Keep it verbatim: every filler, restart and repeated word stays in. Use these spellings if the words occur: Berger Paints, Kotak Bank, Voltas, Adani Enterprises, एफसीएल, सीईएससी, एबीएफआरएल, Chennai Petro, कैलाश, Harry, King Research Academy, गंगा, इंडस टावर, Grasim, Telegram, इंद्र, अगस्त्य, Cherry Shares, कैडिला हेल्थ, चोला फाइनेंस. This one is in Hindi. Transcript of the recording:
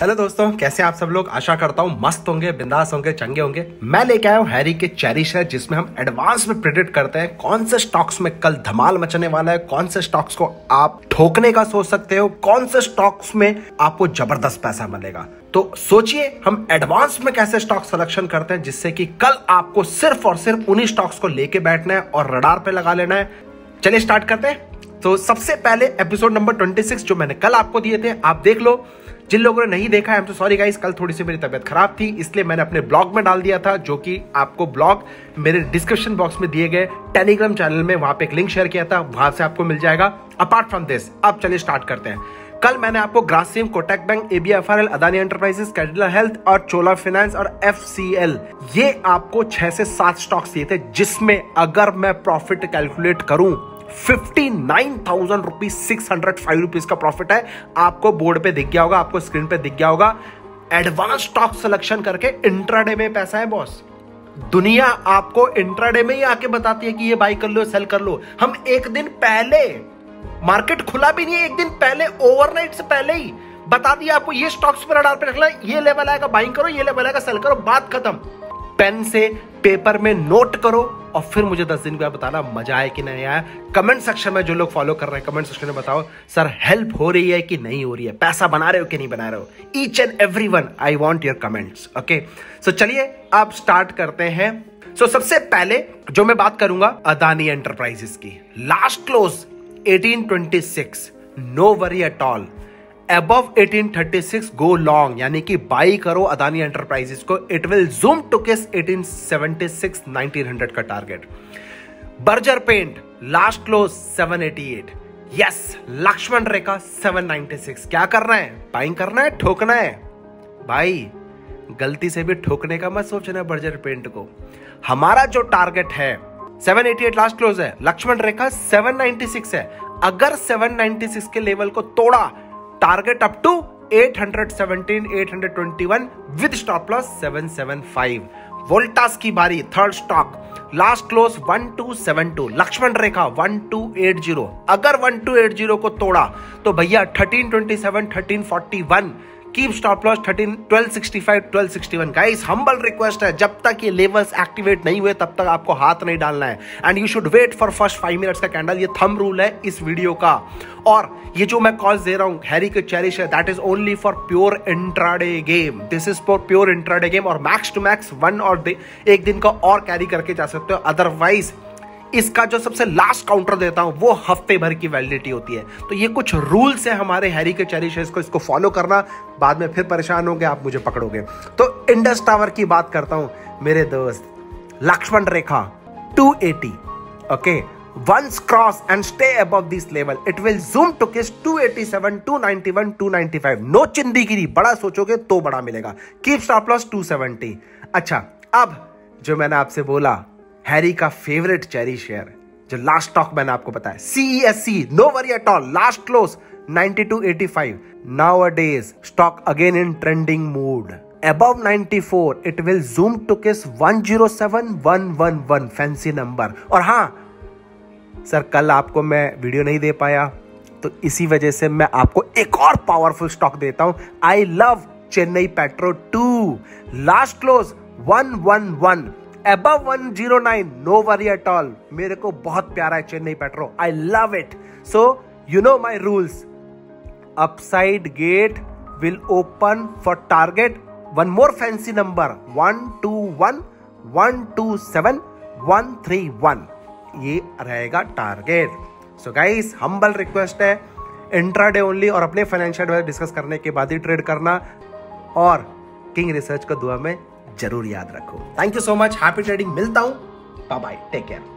हेलो दोस्तों, कैसे आप सब लोग। आशा करता हूँ मस्त होंगे, बिंदास होंगे, चंगे होंगे। मैं लेके आया हूँ हैरी के चेरी शेयर, जिसमें हम एडवांस में प्रेडिक्ट करते हैं कौन से स्टॉक्स में कल धमाल मचने वाला है, कौन से स्टॉक्स को आप ठोकने का सोच सकते हो, कौन से स्टॉक्स में आपको जबरदस्त पैसा मिलेगा। तो सोचिए हम एडवांस में कैसे स्टॉक सिलेक्शन करते हैं, जिससे कि कल आपको सिर्फ और सिर्फ उन्हीं स्टॉक्स को लेके बैठना है और रडार पे लगा लेना है। चलिए स्टार्ट करते हैं। तो सबसे पहले एपिसोड नंबर छब्बीस जो मैंने कल आपको दिए थे, आप देख लो। जिन लोगों ने नहीं देखा है, I am so sorry guys, कल थोड़ी सी मेरी तबीयत खराब थी, इसलिए मैंने अपने ब्लॉग में डाल दिया था, जो कि आपको ब्लॉग मेरे डिस्क्रिप्शन बॉक्स में दिए गए टेलीग्राम चैनल में, वहां पे एक लिंक शेयर किया था, वहां से आपको मिल जाएगा। अपार्ट फ्रॉम दिस, अब चलिए स्टार्ट करते हैं। कल मैंने आपको Grasim, Kotak bank, एबीएफआरएल, Adani enterprises, कैडिला हेल्थ और चोला फाइनेंस और एफसीएल, ये आपको छह से सात स्टॉक्स दिए थे, जिसमें अगर मैं प्रॉफिट कैलकुलेट करूं उनसठ हज़ार रुपीज छह सौ पाँच रुपीज का प्रॉफिट है। आपको बोर्ड पे दिख गया होगा, आपको स्क्रीन पे दिख गया होगा। एडवांस स्टॉक सिलेक्शन करके इंट्राडे में पैसा है बॉस। दुनिया आपको इंट्राडे में ही आके बताती है कि ये बाई कर लो, सेल कर लो। हम एक दिन पहले, मार्केट खुला भी नहीं है, एक दिन पहले, ओवरनाइट से पहले ही बता दिया आपको ये स्टॉक्स पर रडार पे रखना है, ये लेवल आएगा बाइंग करो, ये लेवल आएगा सेल करो, बात खत्म। पेन से पेपर में नोट करो और फिर मुझे दस दिन के बाद बताना मजा आया कि नहीं आया। कमेंट सेक्शन में जो लोग फॉलो कर रहे हैं, कमेंट सेक्शन में बताओ सर हेल्प हो रही है कि नहीं हो रही है, पैसा बना रहे हो कि नहीं बना रहे हो। Each and every one I want your comments. Okay, so चलिए आप स्टार्ट करते हैं। सो so, सबसे पहले जो मैं बात करूंगा अदानी एंटरप्राइजेस की। लास्ट क्लोज अठारह सौ छब्बीस, no worry at all. Above अठारह सौ छत्तीस go long, यानी कि बाई करो अदानी एंटरप्राइजेस को। It will zoom to kiss अठारह सौ छिहत्तर, उन्नीस सौ का target. Berger paint last close सात सौ अट्ठासी, यस। लक्ष्मण रेखा सात सौ छियानवे। क्या करना है? बाइंग करना है, ठोकना है। भाई गलती से भी ठोकने का मत सोचना बर्जर पेंट को। हमारा जो टारगेट है सात सौ अट्ठासी लास्ट क्लोज है, लक्ष्मण रेखा सात सौ छियानवे है। अगर सात सौ छियानवे के लेवल को तोड़ा, टारगेट अप टू आठ सौ सत्रह, आठ सौ इक्कीस विद स्टॉप लॉस सात सौ पचहत्तर। वोल्टास की बारी, थर्ड स्टॉक, लास्ट क्लोज बारह सौ बहत्तर, लक्ष्मण रेखा बारह सौ अस्सी। अगर बारह सौ अस्सी को तोड़ा तो भैया तेरह सौ सत्ताईस, तेरह सौ इकतालीस, keep stop loss thirteen, twelve sixty five, twelve sixty one. Guys humble request है, जब तक ये लेवल्स एक्टिवेट नहीं हुए तब तक आपको हाथ नहीं डालना है। And you should wait for first five minutes का कैंडल, ये थंब रूल है इस वीडियो का। और ये जो मैं कॉल्स दे रहा हूँ हैरी के cherry share, that is only for pure intraday game. This is for pure intraday game, और मैक्स टू मैक्स वन और एक दिन का और कैरी करके जा सकते हो। अदरवाइज इसका जो सबसे लास्ट काउंटर देता हूं वो हफ्ते भर की वैलिडिटी होती है। तो ये कुछ रूल्स है हमारे हैरी के चेरी शेयर्स को, इसको फॉलो करना, बाद में फिर परेशान होगे, आप मुझे पकड़ोगे। तो इंडस टावर की बात करता हूं मेरे दोस्त। लक्ष्मण रेखा दो सौ अस्सी, okay. Once cross and stay above this level, it will zoom to kiss दो सौ सत्तासी, दो सौ इक्यानवे, दो सौ पचानवे। नो चिंदीगिरी, बड़ा सोचोगे तो बड़ा मिलेगा। कीप स्टॉप लॉस दो सौ सत्तर। अच्छा, अब जो मैंने आपसे बोला हैरी का फेवरेट चेरी शेयर, जो लास्ट स्टॉक मैंने आपको बताया, सीईएससी, no worry at all, last close बानवे पचासी। Nowadays stock again in trending mood, above चौरानवे, it will zoom to kiss एक सौ सात, एक सौ ग्यारह, फैंसी नंबर। और हाँ सर, कल आपको मैं वीडियो नहीं दे पाया, तो इसी वजह से मैं आपको एक और पावरफुल स्टॉक देता हूं। I love Chennai petro too, last close एक सौ ग्यारह, Above one oh nine, no worry at all। मेरे को बहुत प्यारा है Chennai petro, I love it। So you know my rules, upside gate will open for target one more fancy number one two one, one two seven, one three one, ये रहेगा target. So guys humble request है, इंट्राडे ओनली, और अपने फाइनेंशियल एडवाइजर डिस्कस करने के बाद ही ट्रेड करना। और किंग रिसर्च को दुआ में जरूर याद रखो। Thank you so much, happy trading. मिलता हूं, बाय बाय, टेक केयर।